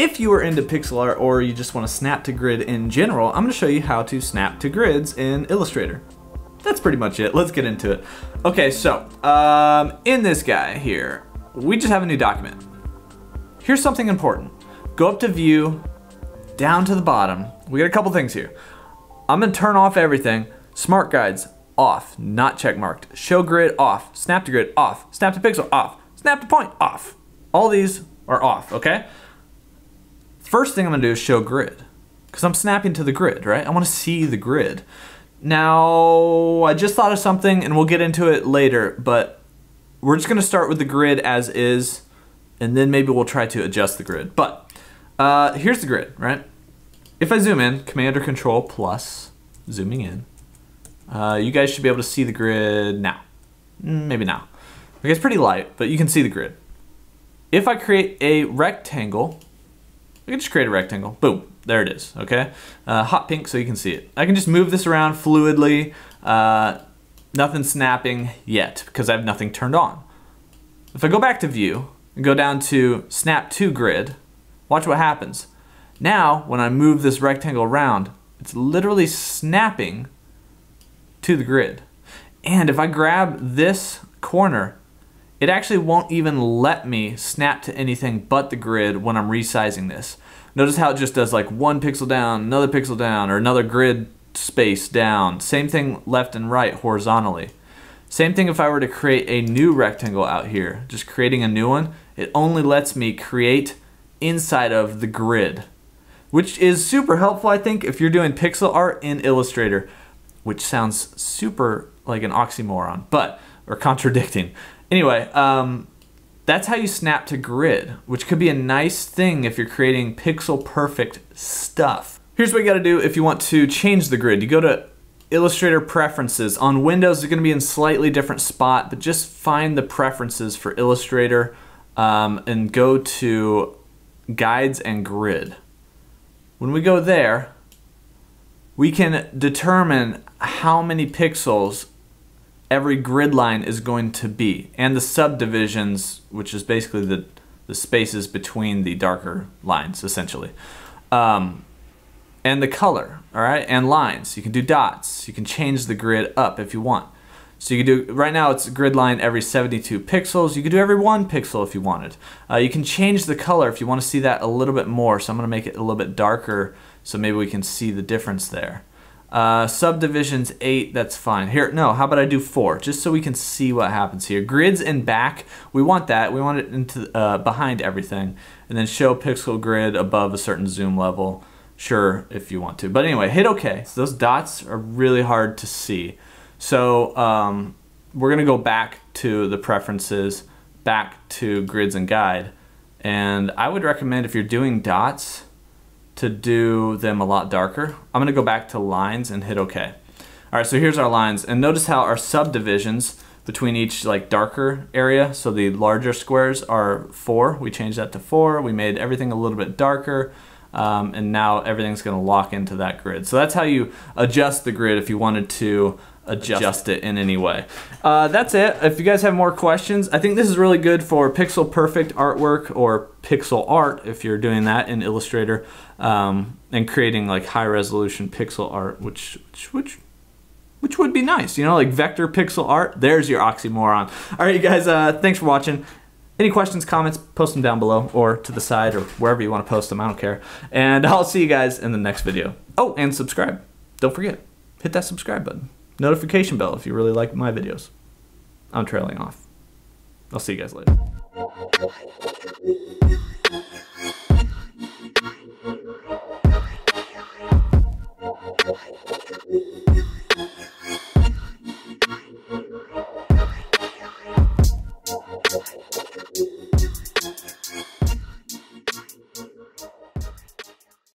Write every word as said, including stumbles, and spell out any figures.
If you are into pixel art or you just want to snap to grid in general, I'm going to show you how to snap to grids in Illustrator. That's pretty much it. Let's get into it. Okay, so um, in this guy here, we just have a new document. Here's something important. Go up to view, down to the bottom. We got a couple things here. I'm going to turn off everything. Smart guides off, not check marked. Show grid off, snap to grid off, snap to pixel off, snap to point off. All these are off, okay? First thing I'm gonna do is show grid, because I'm snapping to the grid, right? I wanna see the grid. Now, I just thought of something and we'll get into it later, but we're just gonna start with the grid as is, and then maybe we'll try to adjust the grid. But uh, here's the grid, right? If I zoom in, Command or Control plus, zooming in, uh, you guys should be able to see the grid now. Maybe now. Okay, it's pretty light, but you can see the grid. If I create a rectangle, I can just create a rectangle. Boom, there it is, okay? Uh, hot pink so you can see it. I can just move this around fluidly, uh, nothing snapping yet because I have nothing turned on. If I go back to view and go down to snap to grid, watch what happens. Now, when I move this rectangle around, it's literally snapping to the grid. And if I grab this corner, it actually won't even let me snap to anything but the grid when I'm resizing this. Notice how it just does like one pixel down, another pixel down, or another grid space down. Same thing left and right horizontally. Same thing if I were to create a new rectangle out here, just creating a new one. It only lets me create inside of the grid, which is super helpful, I think, if you're doing pixel art in Illustrator, which sounds super like an oxymoron, but, or contradicting. Anyway, um, that's how you snap to grid, which could be a nice thing if you're creating pixel perfect stuff. Here's what you gotta do if you want to change the grid. You go to Illustrator Preferences. On Windows, it's gonna be in a slightly different spot, but just find the preferences for Illustrator um, and go to Guides and Grid. When we go there, we can determine how many pixels every grid line is going to be, and the subdivisions, which is basically the, the spaces between the darker lines, essentially. Um, and the color, all right, and lines. You can do dots. You can change the grid up if you want. So you can do, right now it's a grid line every seventy-two pixels. You could do every one pixel if you wanted. Uh, you can change the color if you want to see that a little bit more. So I'm gonna make it a little bit darker so maybe we can see the difference there. Uh, subdivisions eight, that's fine. Here, no, how about I do four, just so we can see what happens here. Grids in back, we want that. We want it into uh, behind everything. And then show pixel grid above a certain zoom level. Sure, if you want to. But anyway, hit okay. So those dots are really hard to see. So um, we're gonna go back to the preferences, back to grids and guide. And I would recommend if you're doing dots, to do them a lot darker. I'm gonna go back to lines and hit okay. All right, so here's our lines, and notice how our subdivisions between each like darker area, so the larger squares are four, we changed that to four, we made everything a little bit darker, um, and now everything's gonna lock into that grid. So that's how you adjust the grid if you wanted to adjust, adjust it in any way. Uh, that's it, if you guys have more questions, I think this is really good for pixel perfect artwork or pixel art if you're doing that in Illustrator, um, and creating like high resolution pixel art, which, which which which would be nice, you know, like vector pixel art. There's your oxymoron. All right, you guys, uh, thanks for watching. Any questions, comments, post them down below or to the side or wherever you want to post them, I don't care. And I'll see you guys in the next video. Oh, and subscribe. Don't forget, hit that subscribe button. Notification bell if you really like my videos. I'm trailing off. I'll see you guys later.